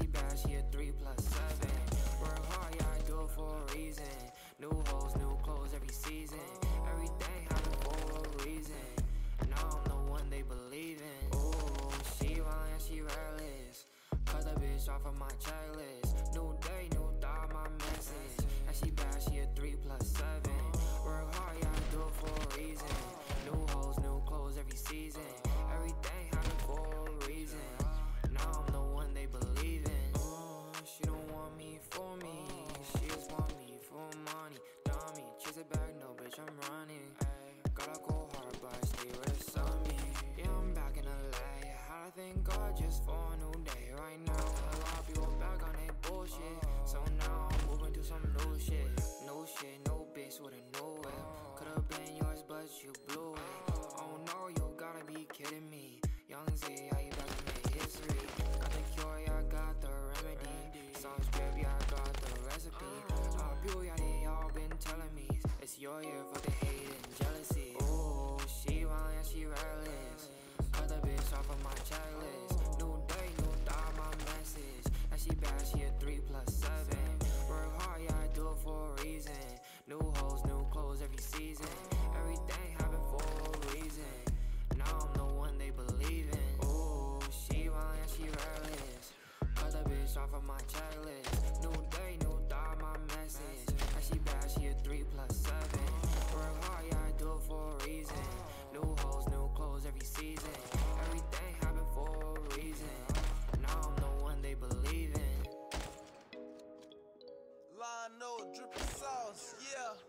she bad, she a 3+7. Work hard, yeah, I do it for a reason. New hoes, new clothes every season. Everything happened for a reason. Now I'm the one they believe in. Oh, she violent, she reckless. Cut the bitch off of my checklist. New day, new thought, my message. And she bad, she a 3+7. Work hard, yeah, I do it for a reason. New hoes, new clothes every season. Everything happened for a reason. Now I'm the one they believe in. Oh, she don't want me for me. She just want me for money. Dummy, chase it back, no bitch, I'm running. Gotta go hard, but stay with some me. Yeah, I'm back in LA. I thank God just for a new day right now. A lot of people back on that bullshit. So now I'm moving to some new shit. No shit, no bitch with a new whip. Could've been yours, but you blew it. Oh no, you gotta be kidding me. Young Z, I back to make history. Got the cure, yeah, I got the remedy. Songs drip, yeah, I got the recipe. People, yeah, they all been telling me it's your year for the hate and jealousy. Oh, she wild, yeah, she reckless. Cut the bitch off of my checklist. New day, new thought, my message. And she bad, she a 3+7. Work hard, yeah, I do it for a reason. New hoes, new clothes every season. Everything happen for a reason. Now I'm the one they believe in. Ooh, she wild and she reckless. Cut the bitch off of my checklist. New day, new thought, my message. And she bad, she a 3+7. Work hard, yeah, I do it for a reason. New hoes, new clothes every season. Everything happen for a reason. Now I'm the one they believe in. Lionel, drippin' sauce, yeah.